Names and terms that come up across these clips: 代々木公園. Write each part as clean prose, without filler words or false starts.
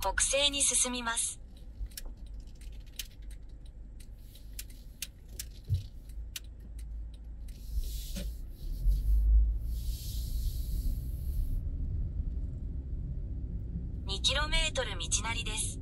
北西に進みます。2km 道なりです。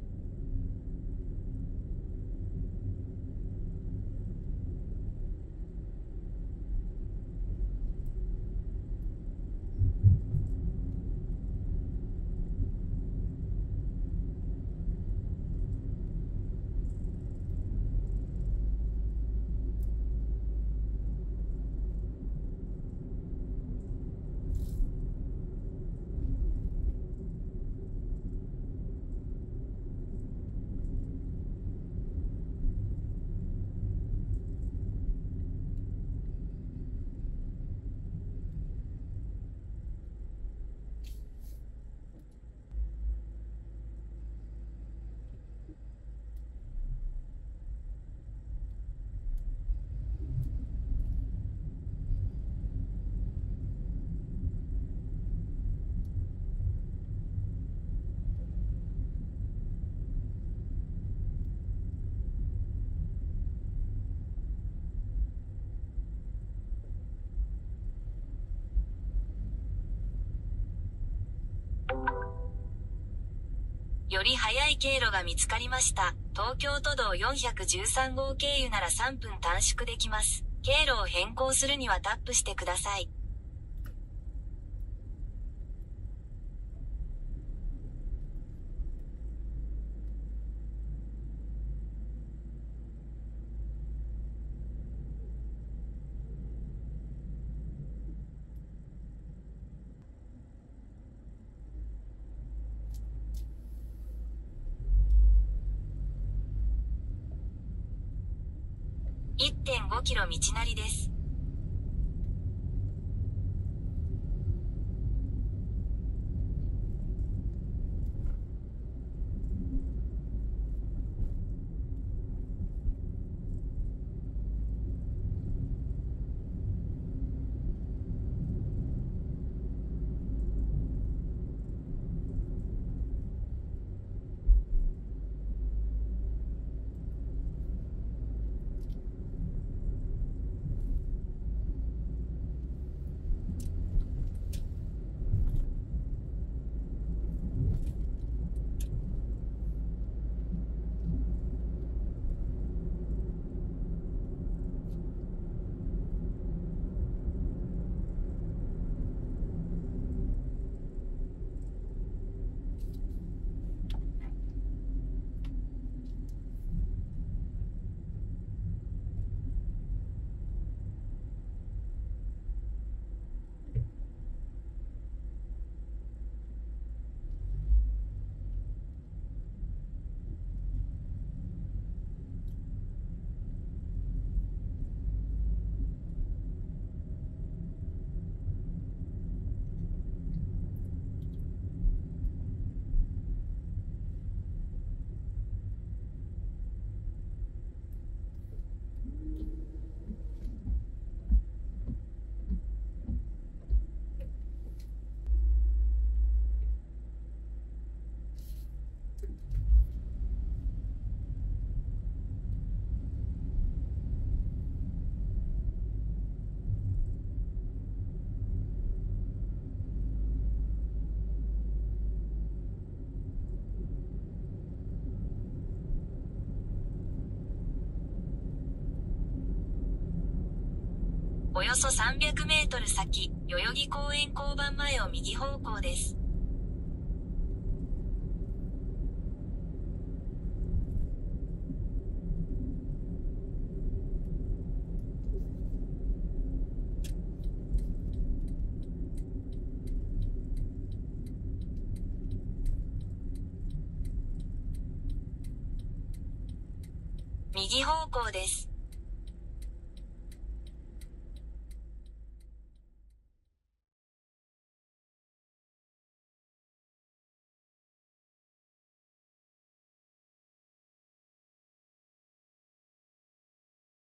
より早い経路が見つかりました。東京都道413号経由なら3分短縮できます。経路を変更するにはタップしてください。1.5km 道なりです。およそ300m先、代々木公園交番前を右方向です。右方向です。